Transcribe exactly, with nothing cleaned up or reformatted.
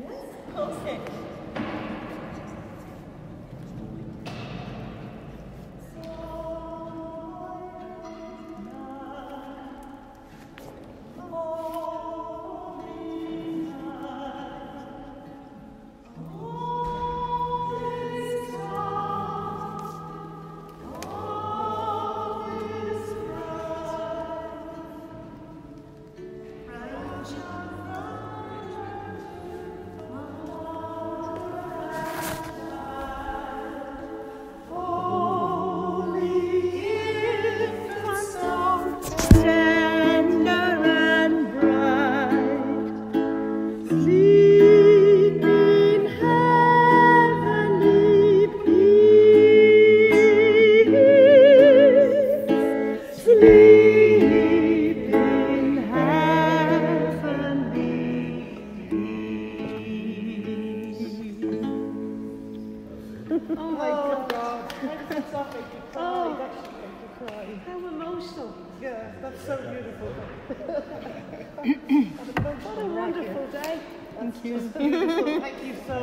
Yes? Okay. Oh my oh, God. That's so oh. It's actually how emotional. Yeah, that's so beautiful. What a wonderful day. Thank you. Thank you so much.